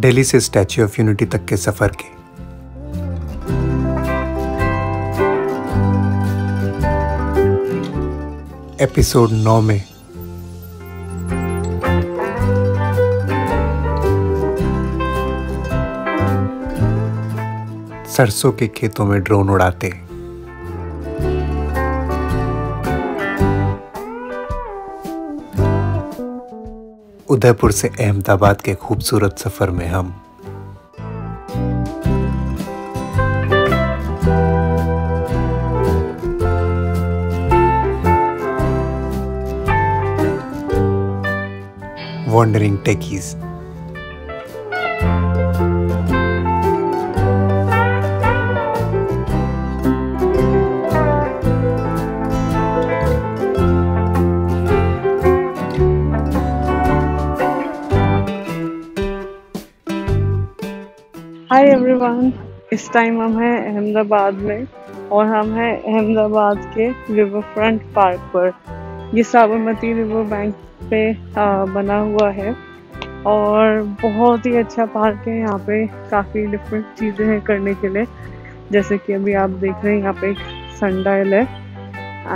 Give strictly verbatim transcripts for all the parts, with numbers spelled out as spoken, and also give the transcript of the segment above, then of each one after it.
दिल्ली से statue of unity तक के सफ़र के। एपिसोड नौ में सरसों के खेतों में ड्रोन उड़ाते। उदयपुर से अहमदाबाद के खूबसूरत सफर में हम वॉन्डरिंग टेकीज, हाय एवरीवन। इस टाइम हम हैं अहमदाबाद में और हम हैं अहमदाबाद के रिवर फ्रंट पार्क पर। ये साबरमती रिवर बैंक पे आ, बना हुआ है और बहुत ही अच्छा पार्क है। यहाँ पे काफ़ी डिफरेंट चीज़ें हैं करने के लिए, जैसे कि अभी आप देख रहे हैं यहाँ पे एक सनडायल है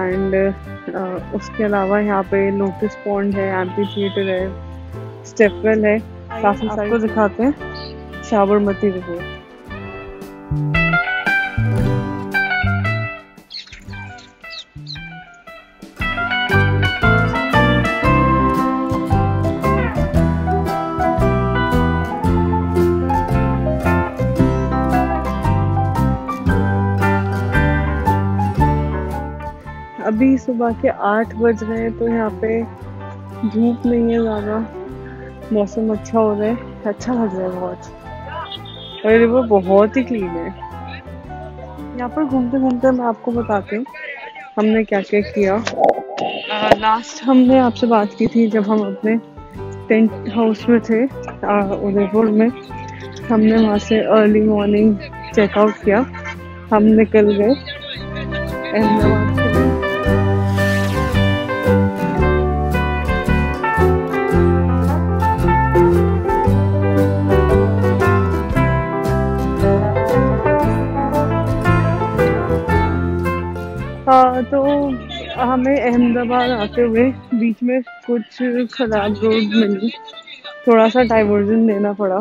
एंड उसके अलावा यहाँ पे नोटिस पॉन्ड है, एम्पी थिएटर है, स्टेपवेल है, काफ़ी सारे। दिखाते हैं साबरमती रिवर। अभी सुबह के आठ बज रहे हैं तो यहाँ पे धूप नहीं है ज़्यादा, मौसम अच्छा हो रहा है, अच्छा लग रहा है बहुत। और रिवर बहुत ही क्लीन है। यहाँ पर घूमते घूमते मैं आपको बताती हूँ हमने क्या क्या किया। आ, लास्ट हमने आपसे बात की थी जब हम अपने टेंट हाउस में थे उदयपुर में। हमने वहाँ से अर्ली मॉर्निंग चेकआउट किया, हम निकल गए अहमदाबाद। तो हमें अहमदाबाद आते हुए बीच में कुछ खराब रोड मिली, थोड़ा सा डाइवर्जन लेना पड़ा।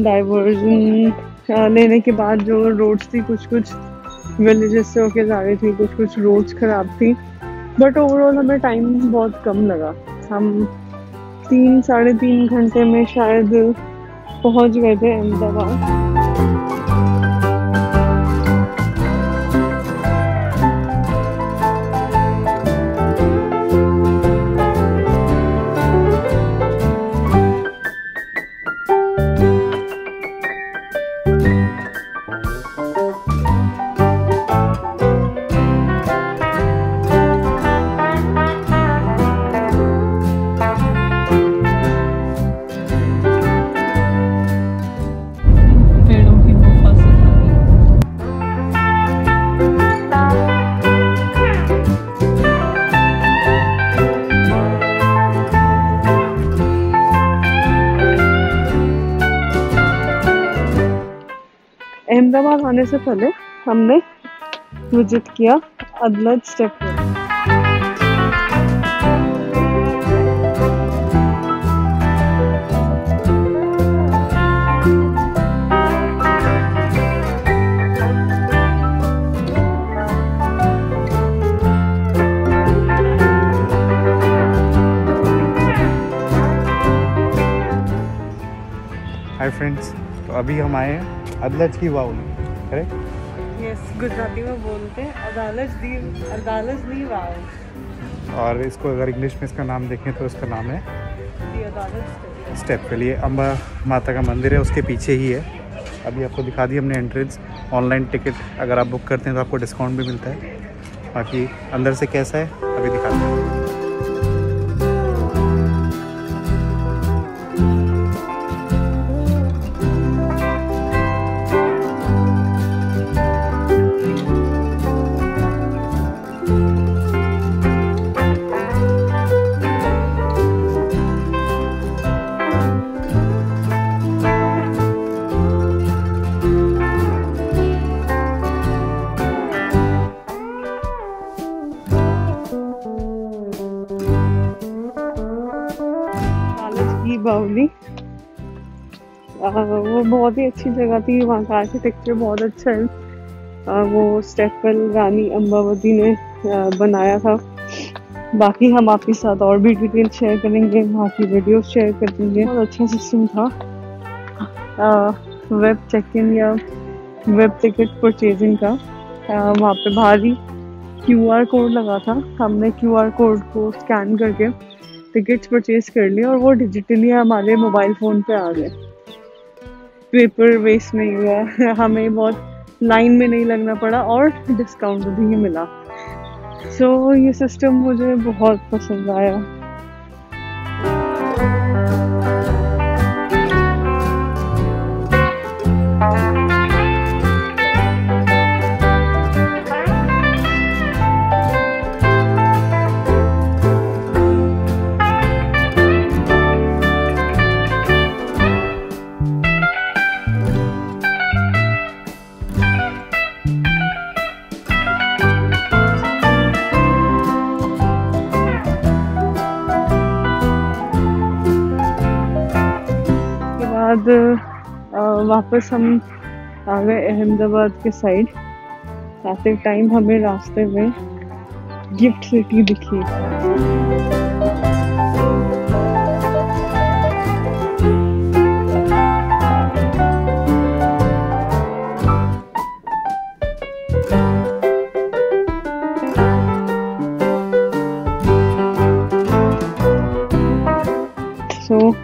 डाइवर्जन लेने के बाद जो रोड्स थी कुछ कुछ विलेजेस से होके जा रही थी, कुछ कुछ रोड्स ख़राब थी, बट ओवरऑल हमें टाइम बहुत कम लगा। हम तीन साढ़े तीन घंटे में शायद पहुंच गए थे अहमदाबाद। अहमदाबाद आने से पहले हमने विजिट किया अदलज स्टेप। हाय फ्रेंड्स, तो अभी हम आए हैं अदलज की वाव में, करेक्ट? यस, गुजराती में बोलते हैं अदालज दी, अदालज दी वाव। और इसको अगर इंग्लिश में इसका नाम देखें तो इसका नाम है दी अदालज स्टेप के लिए। अम्बा माता का मंदिर है, उसके पीछे ही है। अभी आपको दिखा दी हमने एंट्रेंस। ऑनलाइन टिकट अगर आप बुक करते हैं तो आपको डिस्काउंट भी मिलता है। बाकी अंदर से कैसा है अभी दिखाते हैं। बावली, वो बहुत ही अच्छी जगह थी। वहाँ का आर्किटेक्चर बहुत अच्छा है, वो स्टेपल रानी अंबावती ने बनाया था। बाकी हम आपके साथ और भी डिटेल शेयर करेंगे, वहाँ की वीडियो शेयर करेंगे। बहुत अच्छा सिस्टम था। आ, वेब चेक इन या वेब टिकट परचेजिंग का आ, वहाँ पे बाहर ही क्यू आर कोड लगा था। हमने क्यू आर कोड को स्कैन करके टिकट्स परचेज कर लिए और वो डिजिटली हमारे मोबाइल फ़ोन पे आ गए। पेपर वेस्ट नहीं हुआ, हमें बहुत लाइन में नहीं लगना पड़ा और डिस्काउंट भी मिला। सो so, ये सिस्टम मुझे बहुत पसंद आया। वापस हम आ गए अहमदाबाद के साइड। आते टाइम हमें रास्ते में गिफ्ट सिटी दिखी। सो so,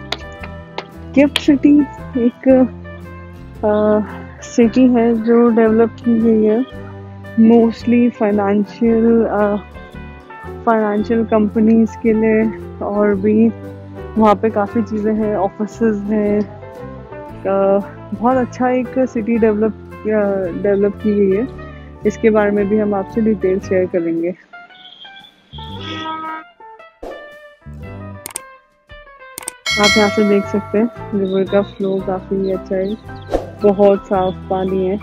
गिफ्ट सिटी एक सिटी uh, है जो डेवलप की गई है मोस्टली फाइनेंशियल फाइनेंशियल कंपनीज़ के लिए, और भी वहाँ पे काफ़ी चीज़ें हैं, ऑफिसेज हैं। uh, बहुत अच्छा एक सिटी डेवलप डेवलप की गई है। इसके बारे में भी हम आपसे डिटेल शेयर करेंगे। आप यहाँ से देख सकते हैं रिवर का फ्लो काफ़ी अच्छा है, बहुत साफ पानी है।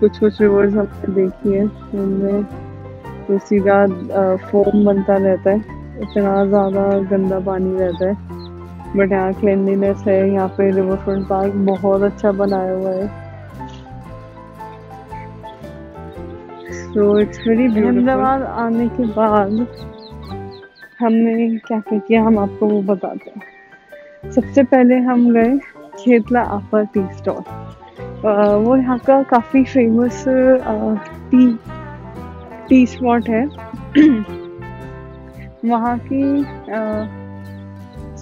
कुछ कुछ रिवर्स हमने देखी है उनमें तो सीधा फोम बनता रहता है, इतना ज़्यादा गंदा पानी रहता है। बट यहाँ क्लिनलीनेस है। यहाँ पे रिवर फ्रंट पार्क बहुत अच्छा बनाया हुआ है। So it's very beautiful. Ahmedabad आने के बाद हमने क्या क्या किया हम आपको वो बताते हैं। सबसे पहले हम गए खेतला आपा टी स्टॉल। वो यहाँ का काफ़ी फेमस टी टी स्पॉट है। वहाँ की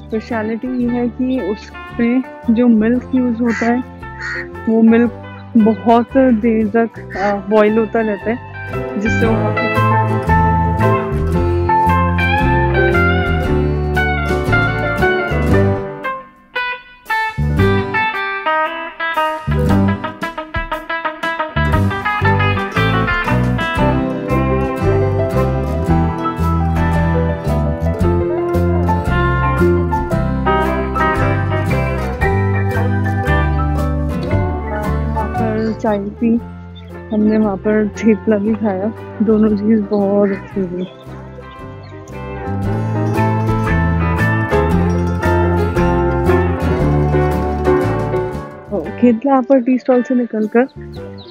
स्पेशलिटी ये है कि उसमें जो मिल्क यूज़ होता है वो मिल्क बहुत देर तक बॉयल होता रहता है, जिससे वहाँ चाय पी। हमने वहाँ पर थेपला भी खाया, दोनों चीज़ बहुत अच्छी थी। खेतला आपा टी स्टॉल से निकलकर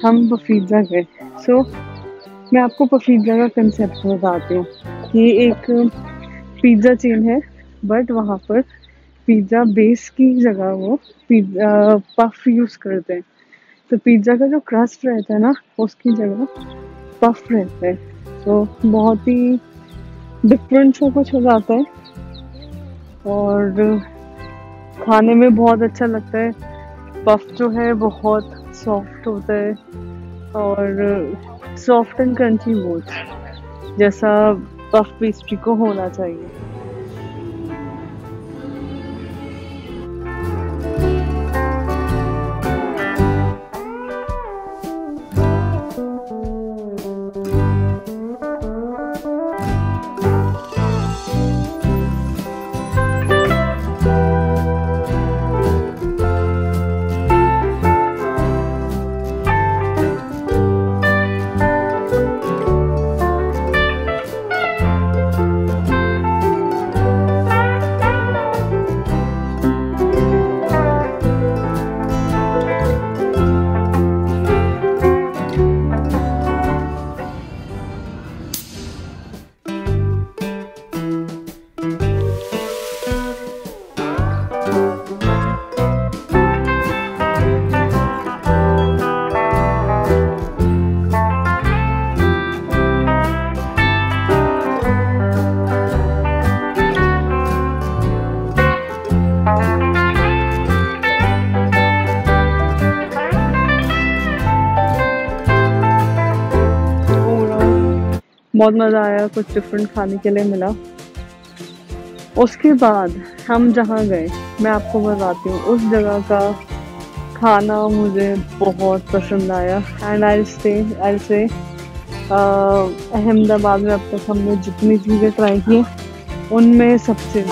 हम पफीज़ा गए। सो so, मैं आपको पफीज़ा का कंसेप्ट बताती हूँ। ये एक पिज़्ज़ा चेन है, बट वहाँ पर पिज़्ज़ा बेस की जगह वो पिज़्ज़ा पफ यूज़ करते हैं। तो पिज़्ज़ा का जो क्रस्ट रहता है ना, उसकी जगह पफ रहता है। तो बहुत ही डिफरेंट सा कुछ हो जाता है और खाने में बहुत अच्छा लगता है। पफ जो है बहुत सॉफ्ट होता है और सॉफ्ट एंड क्रंची बहुत जैसा पफ पेस्ट्री को होना चाहिए। बहुत मज़ा आया, कुछ डिफरेंट खाने के लिए मिला। उसके बाद हम जहाँ गए, मैं आपको बताती हूँ, उस जगह का खाना मुझे बहुत पसंद आया। एंड आई स्टे आई से अहमदाबाद में अब तक हमने जितनी चीज़ें ट्राई की उनमें सबसे